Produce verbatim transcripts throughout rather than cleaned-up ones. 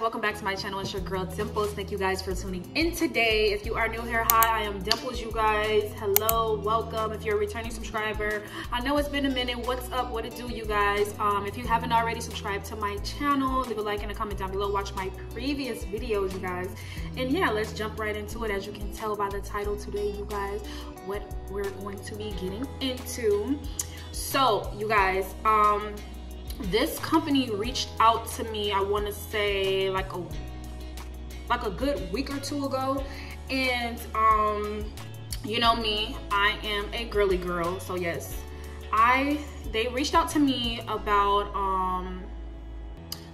guys, welcome back to my channel. It's your girl Dimples. Thank you guys for tuning in today. If you are new here, hi, I am Dimples, you guys. Hello, welcome. If you're a returning subscriber, I know it's been a minute. What's up? What it do, you guys? Um, if you haven't already subscribed to my channel, leave a like and a comment down below. Watch my previous videos, you guys. And yeah, let's jump right into it. As you can tell by the title today, you guys, what we're going to be getting into. So, you guys, um, this company reached out to me, I want to say like a like a good week or two ago, and um you know me, I am a girly girl, so yes, I they reached out to me about um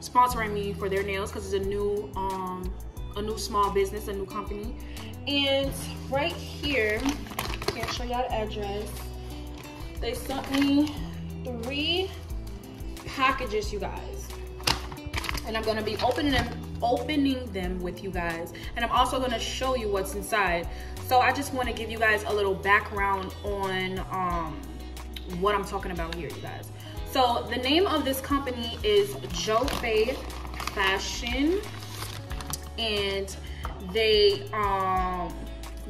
sponsoring me for their nails because it's a new um a new small business, a new company. And right here, can't show y'all the address, they sent me three packages, you guys, and I'm gonna be opening them opening them with you guys, and I'm also gonna show you what's inside. So I just want to give you guys a little background on um what I'm talking about here, you guys. So the name of this company is Jofay Fashion, and they um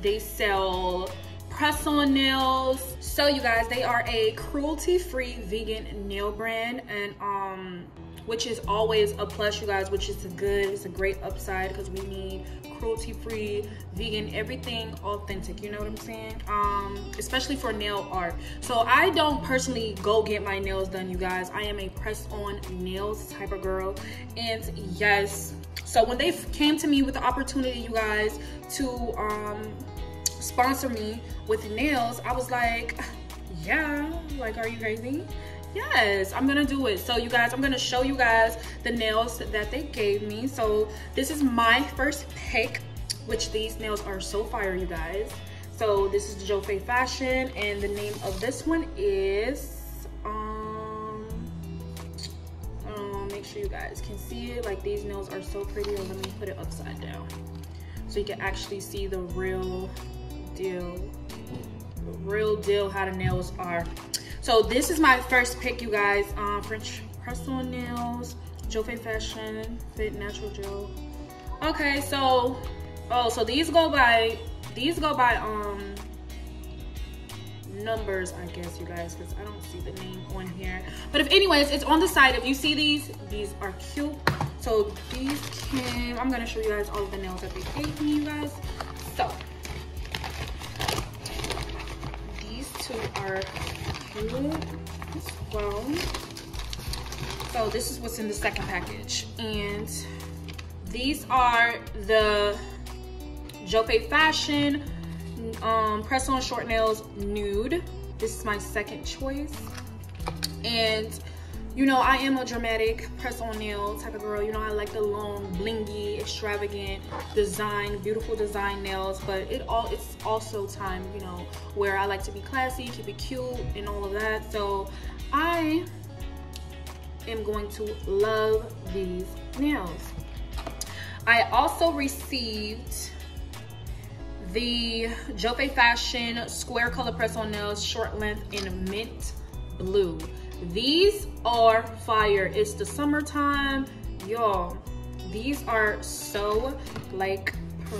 they sell press-on nails. So you guys, they are a cruelty-free vegan nail brand, and um which is always a plus, you guys, which is a good, it's a great upside because we need cruelty-free, vegan, everything authentic, you know what I'm saying? Um, especially for nail art. So I don't personally go get my nails done, you guys. I am a press-on nails type of girl, and yes. So when they came to me with the opportunity, you guys, to um, sponsor me with nails, I was like, yeah, like, are you crazy? Yes, I'm gonna do it. So you guys, I'm gonna show you guys the nails that they gave me. So this is my first pick, which these nails are so fire, you guys. So this is the Jofay Fashion, and the name of this one is um, um make sure you guys can see it. Like, these nails are so pretty. Let me put it upside down so you can actually see the real deal real deal how the nails are. So this is my first pick, you guys. um French press on nails, Jofay Fashion fit natural gel. Okay, so oh so these go by these go by um numbers, I guess, you guys, because I don't see the name on here, but if anyways, it's on the side. If you see these these are cute. So these came, I'm gonna show you guys all of the nails that they gave me, you guys. So two are blue as well. So this is what's in the second package, and these are the Jofay Fashion um, press-on short nails nude. This is my second choice, and you know, I am a dramatic press-on nail type of girl. You know, I like the long, blingy, extravagant design, beautiful design nails, but it all it's also time, you know, where I like to be classy, keep it cute, and all of that. So I am going to love these nails. I also received the Jofay Fashion square color press-on nails, short length in mint blue. These are fire. It's the summertime, y'all. These are so, like,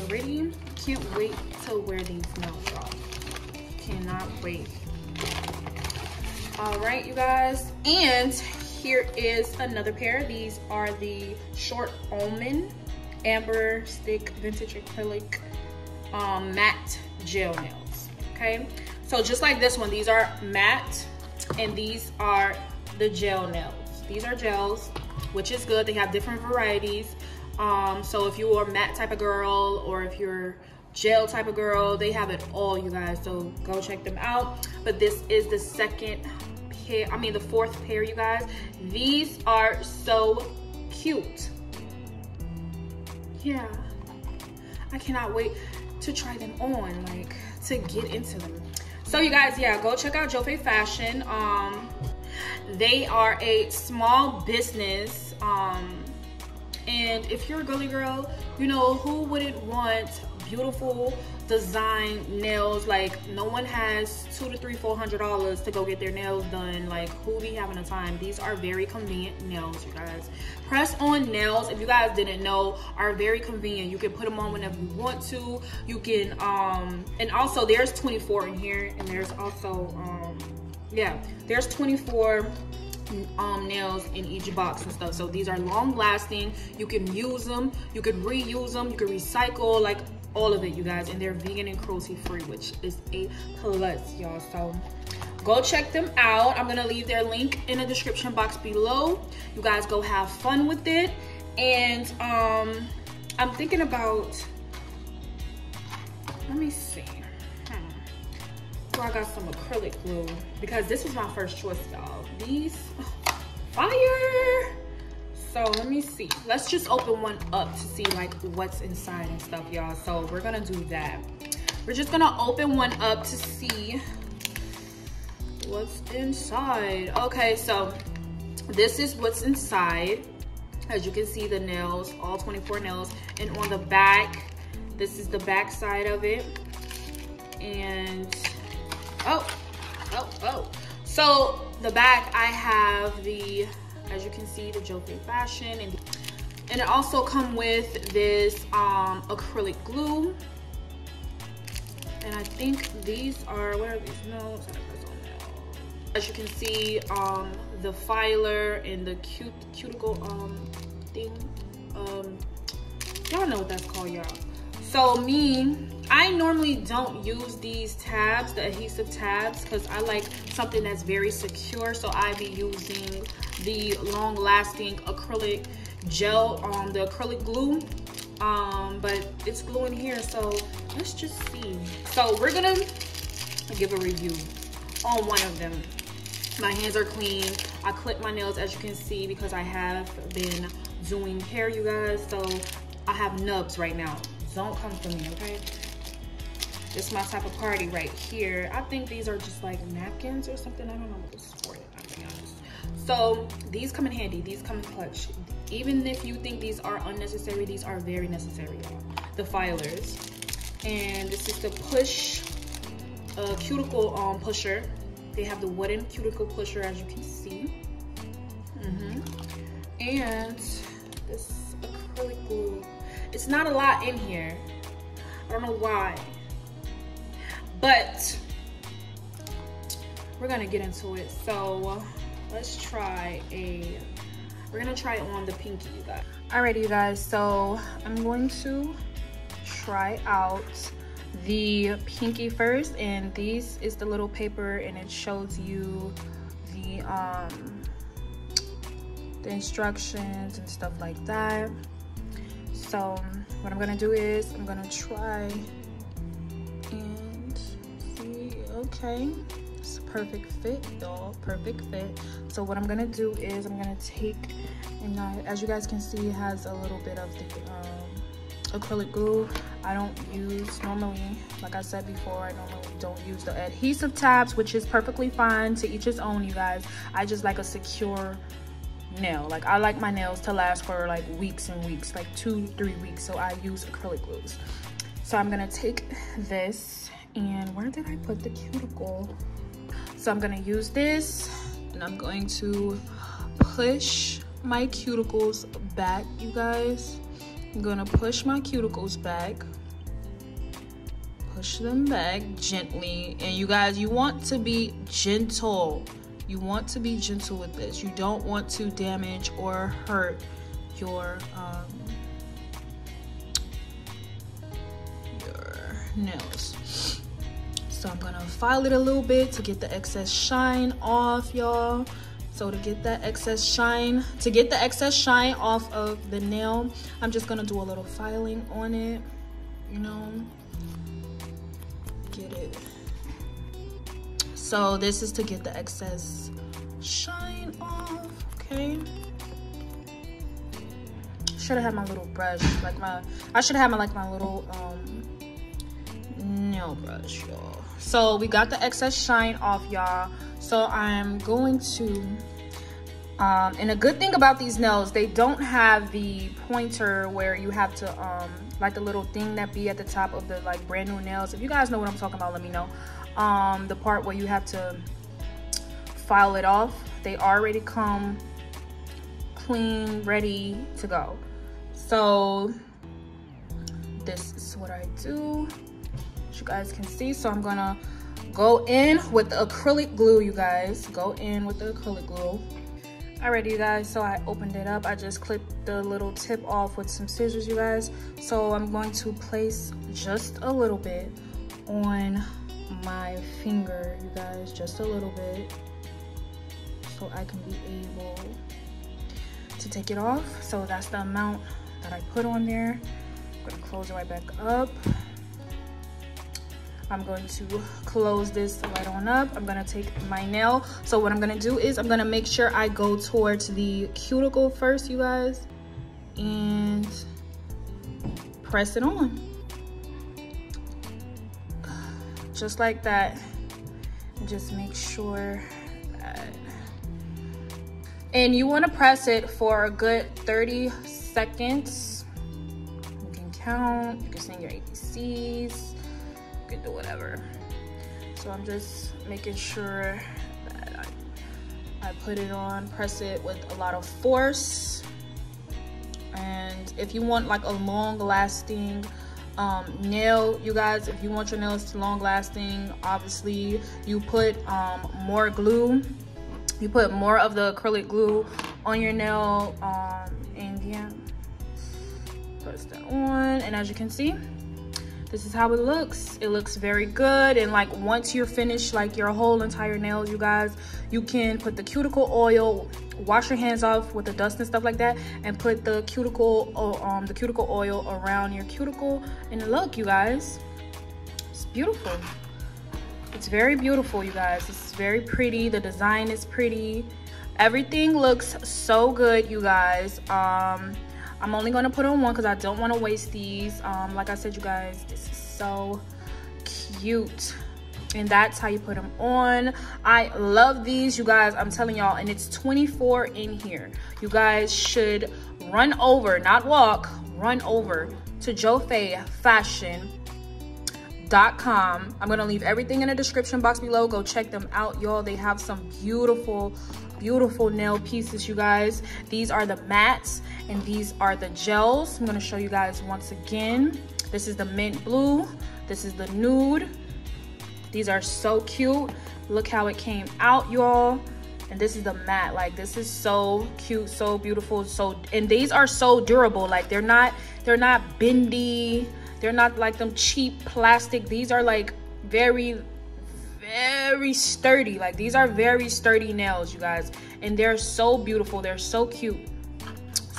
pretty. Can't wait to wear these nails, y'all. Cannot wait. All right, you guys, and here is another pair. These are the short almond amber stick vintage acrylic um matte gel nails. Okay, so just like this one, these are matte, and these are the gel nails. These are gels, which is good. They have different varieties. Um, so if you are matte type of girl, or if you're gel type of girl, they have it all, you guys. So go check them out. But this is the second pair, I mean the fourth pair, you guys. These are so cute. Yeah, I cannot wait to try them on, like, to get into them. So you guys, yeah, go check out Jofay Fashion. Um, they are a small business, um, and if you're a girly girl, you know, who wouldn't want beautiful design nails. Like, no one has two to three four hundred dollars to go get their nails done. Like, who be having a time? These are very convenient nails, you guys. Press on nails, if you guys didn't know, are very convenient. You can put them on whenever you want to. You can um and also there's twenty-four in here, and there's also um yeah there's twenty-four um nails in each box and stuff. So these are long lasting. You can use them, you can reuse them, you can recycle, like all of it, you guys. And they're vegan and cruelty free, which is a plus, y'all. So go check them out. I'm gonna leave their link in the description box below. You guys go have fun with it. And um I'm thinking about, let me see, I got some acrylic glue, because this was my first choice, y'all. These fire. So let me see, let's just open one up to see like what's inside and stuff, y'all. So we're gonna do that. We're just gonna open one up to see what's inside. Okay, so this is what's inside. As you can see, the nails, all twenty-four nails. And on the back, this is the back side of it. And Oh, oh, oh. So the back, I have the, as you can see, the Jofay Fashion. And, and it also come with this um, acrylic glue. And I think these are, what are these? No, it's not a personal nail. As you can see, um, the filer and the cute cuticle um, thing. Um, y'all know what that's called, y'all. So me, I normally don't use these tabs, the adhesive tabs, because I like something that's very secure. So I be using the long-lasting acrylic gel, um, the acrylic glue. Um, but it's glue in here, so let's just see. So we're gonna give a review on one of them. My hands are clean. I clip my nails, as you can see, because I have been doing hair, you guys. So I have nubs right now. Don't come for me, okay? This is my type of party right here. I think these are just like napkins or something. I don't know what this is for, I'm being honest. So these come in handy. These come in clutch. Even if you think these are unnecessary, these are very necessary, y'all. The filers. And this is the push, uh, cuticle um, pusher. They have the wooden cuticle pusher, as you can see. Mm-hmm. And this acrylic glue. It's not a lot in here. I don't know why. But we're gonna get into it. So let's try a, we're gonna try on the pinky, you guys. Alrighty, you guys, so I'm going to try out the pinky first. And these is the little paper, and it shows you the, um, the instructions and stuff like that. So what I'm gonna do is I'm gonna try and see. Okay, it's a perfect fit, y'all, perfect fit. So what I'm gonna do is I'm gonna take, and I, as you guys can see, it has a little bit of the um, acrylic glue. I don't use normally, like I said before, I normally don't use the adhesive tabs, which is perfectly fine, to each his own, you guys. I just like a secure nail. Like, I like my nails to last for like weeks and weeks, like two three weeks, so I use acrylic glues. So I'm gonna take this, and where did I put the cuticle? So I'm gonna use this, and I'm going to push my cuticles back, you guys. I'm gonna push my cuticles back, push them back gently. And you guys, you want to be gentle. You want to be gentle with this. You don't want to damage or hurt your um, your nails. So I'm gonna file it a little bit to get the excess shine off, y'all. So to get that excess shine, to get the excess shine off of the nail, I'm just gonna do a little filing on it, you know, get it. So this is to get the excess shine off, okay? Should have had my little brush, like my, I should have had my, like my little um, nail brush, y'all. So we got the excess shine off, y'all. So I'm going to Um, and a good thing about these nails, they don't have the pointer where you have to, um, like the little thing that be at the top of the like brand new nails. If you guys know what I'm talking about, let me know. Um, the part where you have to file it off, they already come clean, ready to go. So this is what I do, as you guys can see. So I'm gonna go in with the acrylic glue, you guys. Go in with the acrylic glue. Alrighty, you guys, so I opened it up. I just clipped the little tip off with some scissors, you guys. So I'm going to place just a little bit on my finger, you guys, just a little bit, so I can be able to take it off. So that's the amount that I put on there. I'm gonna close it right back up. I'm going to close this right on up. I'm gonna take my nail. So what I'm gonna do is I'm gonna make sure I go towards the cuticle first, you guys, and press it on. Just like that. And just make sure that. And you wanna press it for a good thirty seconds. You can count, you can sing your A B Cs. Could do whatever. So I'm just making sure that I, I put it on, press it with a lot of force. And if you want like a long lasting um, nail, you guys, if you want your nails to long lasting, obviously you put um, more glue, you put more of the acrylic glue on your nail, um, and yeah, press that on. And as you can see, this is how it looks. It looks very good. And like once you're finished, like your whole entire nails, you guys, you can put the cuticle oil, wash your hands off with the dust and stuff like that, and put the cuticle um the cuticle oil around your cuticle. And look, you guys, it's beautiful. It's very beautiful, you guys. It's very pretty. The design is pretty. Everything looks so good, you guys. Um I'm only going to put on one because I don't want to waste these. Um, like I said, you guys, this is so cute. And that's how you put them on. I love these, you guys. I'm telling y'all. And it's twenty-four in here. You guys should run over, not walk, run over to Jofay Fashion dot com. I'm going to leave everything in the description box below. Go check them out, y'all. They have some beautiful, beautiful nail pieces, you guys. These are the mattes and these are the gels. I'm going to show you guys once again. This is the mint blue, this is the nude. These are so cute. Look how it came out, y'all. And this is the matte. Like, this is so cute, so beautiful, so. And these are so durable. Like, they're not they're not bendy, they're not like them cheap plastic. These are like very very sturdy. Like, these are very sturdy nails, you guys, and they're so beautiful, they're so cute.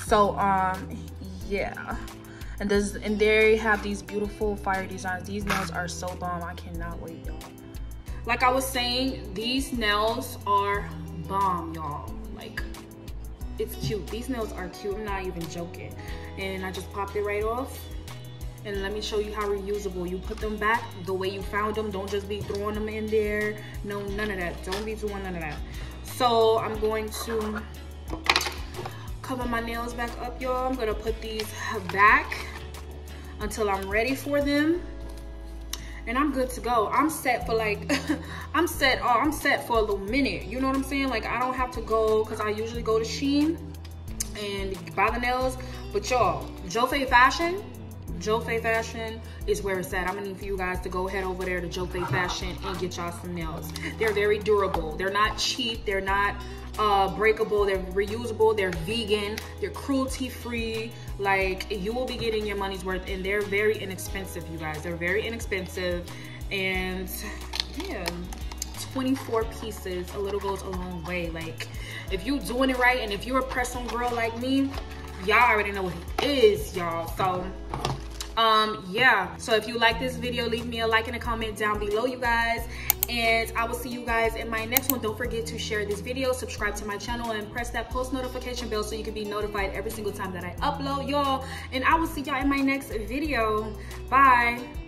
So um yeah, and this and they have these beautiful fire designs. These nails are so bomb. I cannot wait, y'all. Like I was saying, these nails are bomb, y'all. Like, it's cute. These nails are cute. I'm not even joking. And I just popped it right off. And let me show you how reusable. You put them back the way you found them. Don't just be throwing them in there. No, none of that. Don't be doing none of that. So I'm going to cover my nails back up, y'all. I'm going to put these back until I'm ready for them. And I'm good to go. I'm set for like, I'm set. Oh, I'm set for a little minute. You know what I'm saying? Like, I don't have to go, because I usually go to Shein and buy the nails. But y'all, Jofay Fashion. Jofay Fashion is where it's at. I'm gonna need for you guys to go head over there to Jofay Fashion and get y'all some nails. They're very durable. They're not cheap. They're not uh, breakable. They're reusable. They're vegan. They're cruelty free. Like, you will be getting your money's worth, and they're very inexpensive, you guys. They're very inexpensive, and yeah, twenty-four pieces. A little goes a long way. Like, if you're doing it right, and if you're a press-on girl like me, y'all already know what it is, y'all. So. Um, yeah, so if you like this video, leave me a like and a comment down below, you guys, and I will see you guys in my next one. Don't forget to share this video, subscribe to my channel, and press that post notification bell so you can be notified every single time that I upload, y'all. And I will see y'all in my next video. Bye.